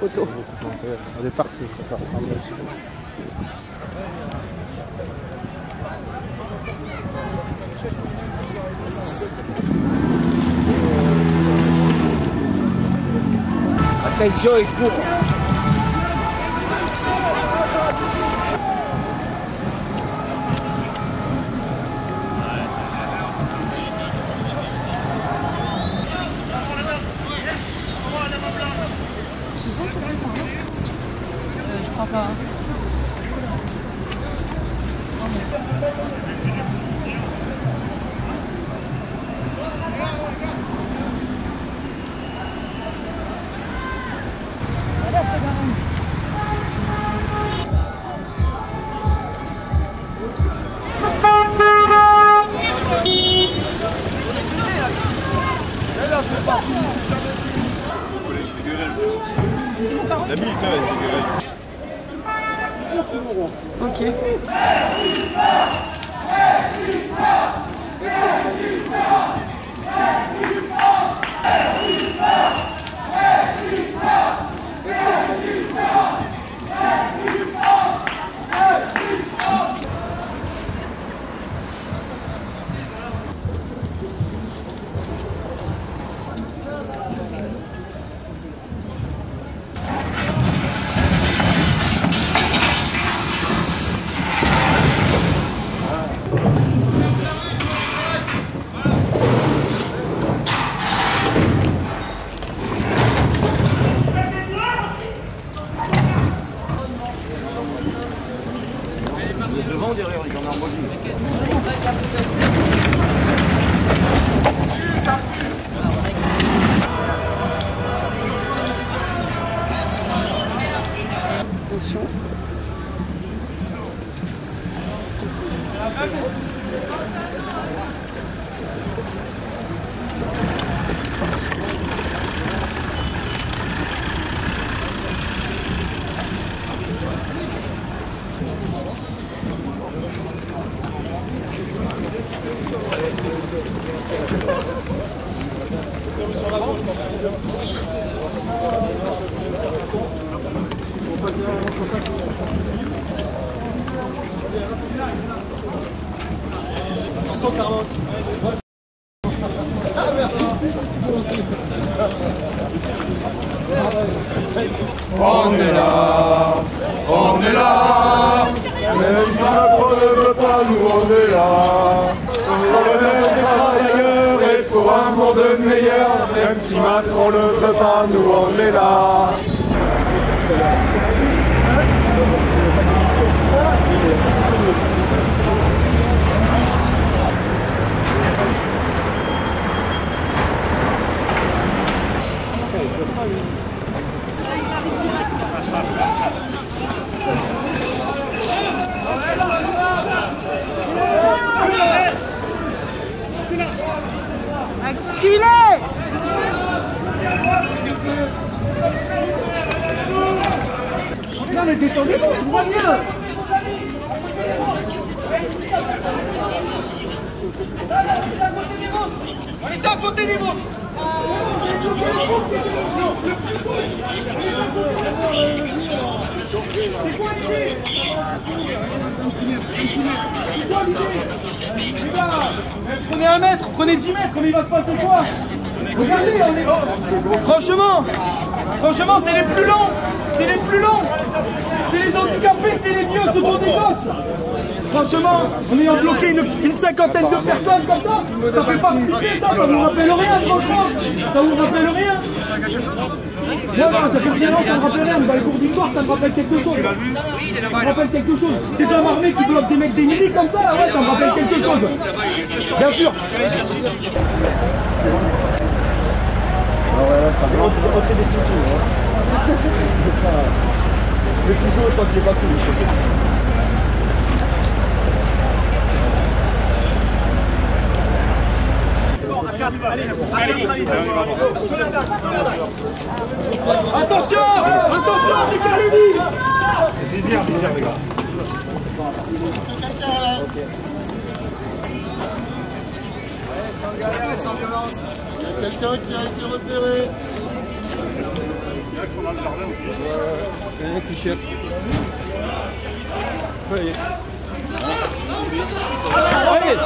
Photo. Au départ, ça ressemble aussi. Attention, il court. Je crois pas. Ok. Attention. Attention Carlos. Ah merci. On est là, même si Macron ne veut pas, nous on est là. Pour le meilleur des travailleurs et pour un monde meilleur, même si Macron ne veut pas, nous on est là. Culé! bien, mais détendez-vous, tout va bien. On est à côté des vôtres. C'est quoi l'idée? C'est quoi l'idée? Les gars, prenez 1 mètre, prenez 10 mètres, mais il va se passer quoi? Regardez, on est... Oh, franchement, c'est les plus lents. C'est les plus lents. C'est les handicapés, c'est les vieux, ce bon négoce. Franchement, en ayant bloqué une cinquantaine de personnes comme ça, ça fait pas flipper, ça vous rappelle rien, franchement. Ça vous rappelle rien. Non, ça fait bien longtemps, ça me rappelle rien. Dans les cours d'histoire, ça me rappelle quelque chose. Ça me rappelle quelque chose. Des hommes armés qui bloquent des mecs des militaires comme ça, ouais, ça me rappelle quelque chose. Bien sûr. Mais toujours autant qu'il n'y ait pas tout, je sais. Attention, attention, décalez-vous. C'est bizarre, les gars. Sans galère et sans violence. Il y a quelqu'un qui a été repéré. Il y a qu'on a le jardin aussi. Il y a un qui cherche. Allez, allez.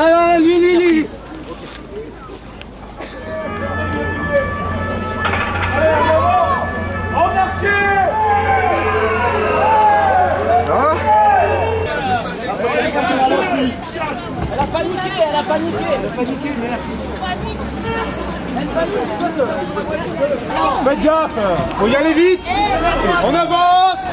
Ah, lui. Elle a paniqué, mais elle panique. Faites gaffe, faut y aller vite. On avance.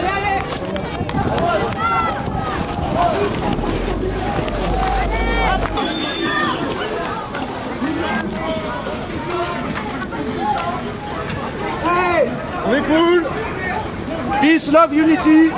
On est cool. Peace, love, unity.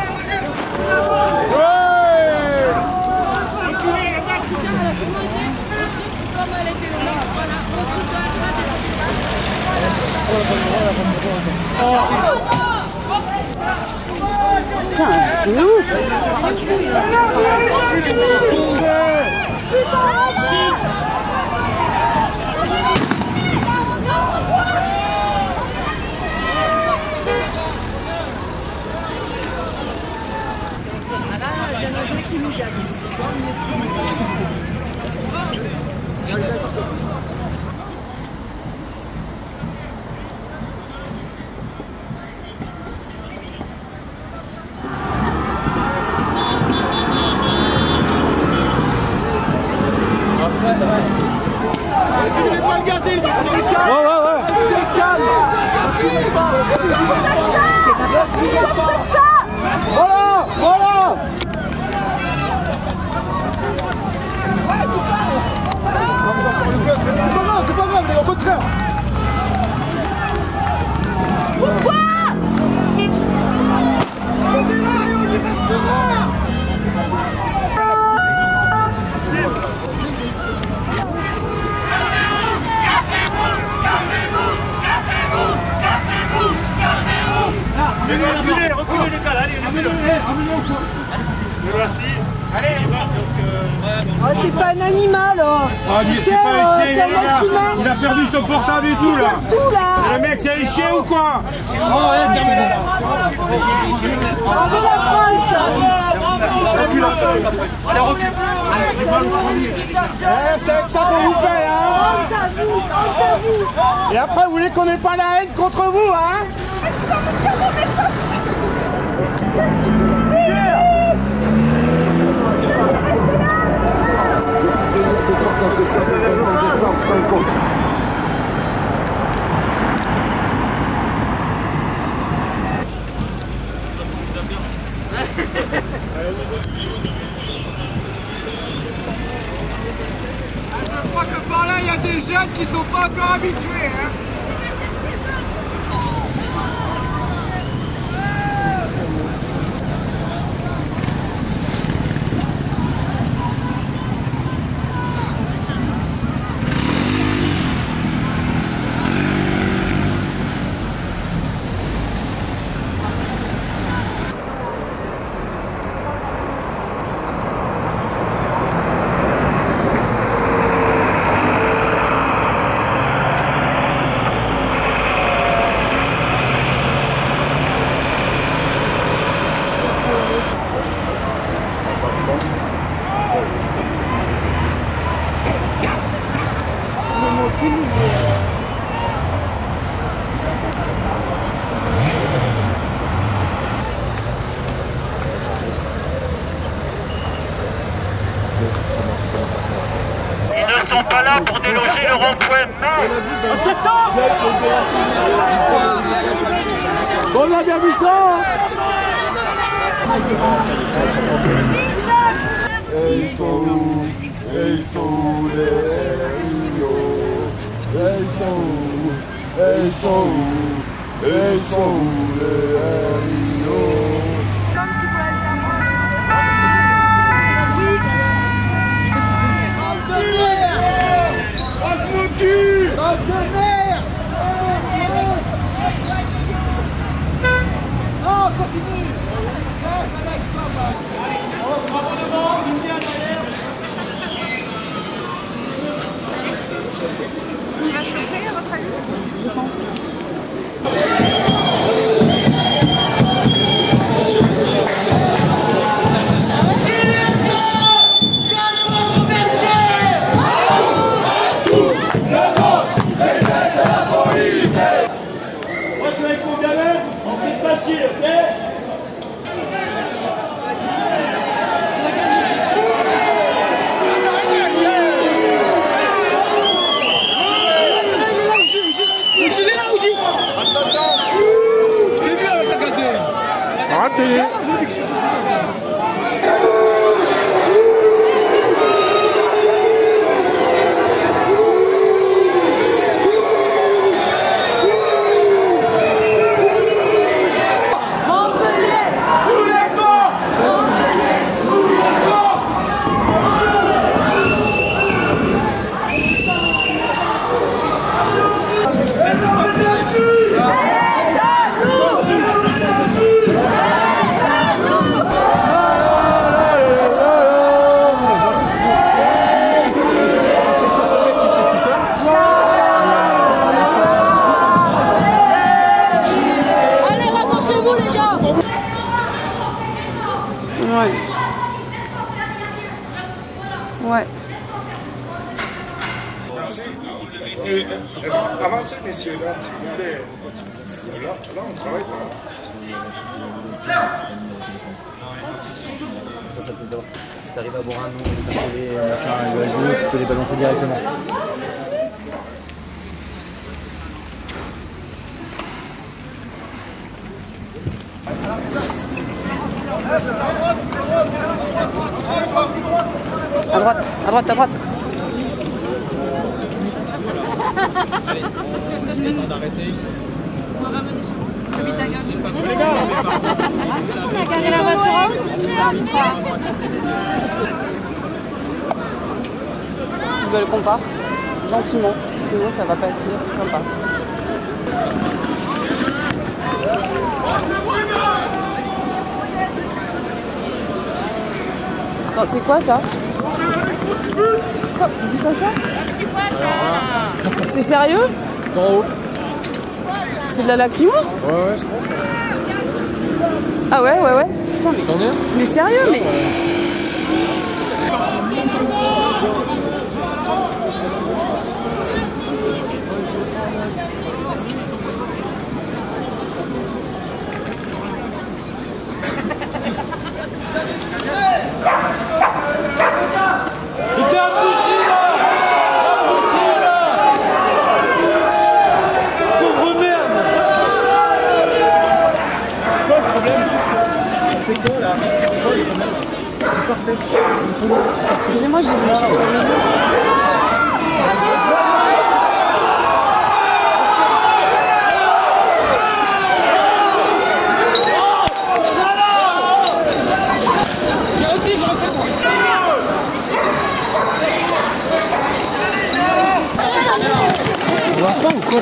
Putain, c'est ouf. Voilà. c'est pas un animal, hein. Ah, c'est un être humain. Il a perdu son portable et tout, là. Le mec, c'est un chien ou quoi? Bravo la France. C'est avec ça qu'on vous paye, hein. Et après, vous voulez qu'on n'ait pas la haine contre vous, hein. Je crois que par là, il y a des jeunes qui sont pas encore habitués, hein. Ils ne sont pas là pour déloger le rond-point, non. C'est ça. On a bien vu ça. Ça va chauffer à votre avis? Je pense. Ouais. Avancez, messieurs, là, si vous voulez. Là, on travaille pas. Ça peut être. Si t'arrives à boire un nom, tu peux les balancer directement. À droite, à droite, à droite. Allez, c'est temps d'arrêter. On va ramener chez vous. Les gars, on a garé la voiture. Ils veulent qu'on parte gentiment, sinon ça va pas être sympa. C'est quoi ça? Quoi? Tu dis ça? C'est quoi ça? C'est sérieux? D'en haut. C'est de la lacrymo? Ouais, ouais, je pense. Ah ouais, ouais, ouais. Putain, mais sérieux, mais... Excusez-moi, j'ai vu chez toi. On va pas ou quoi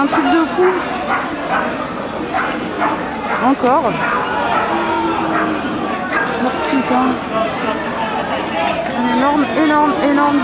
Un truc de fou. Encore. Oh putain. Énorme, énorme, énorme.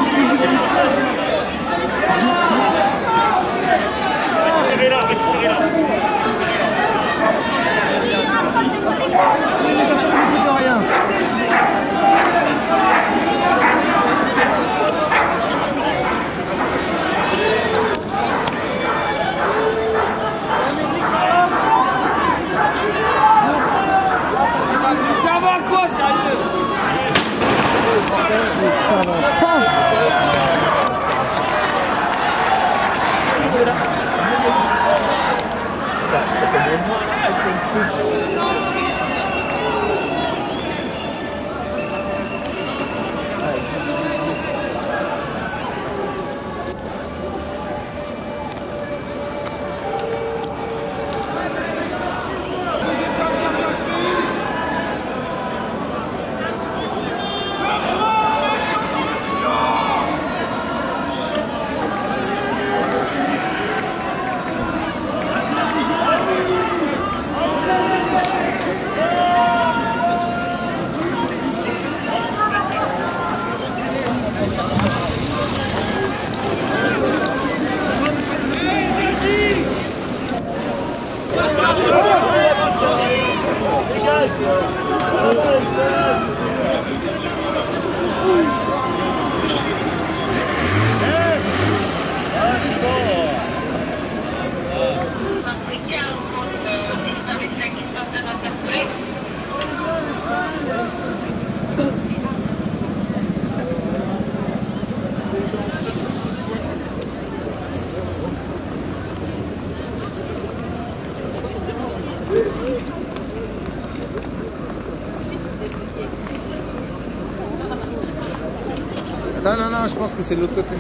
Non, non, non, je pense que c'est de l'autre côté.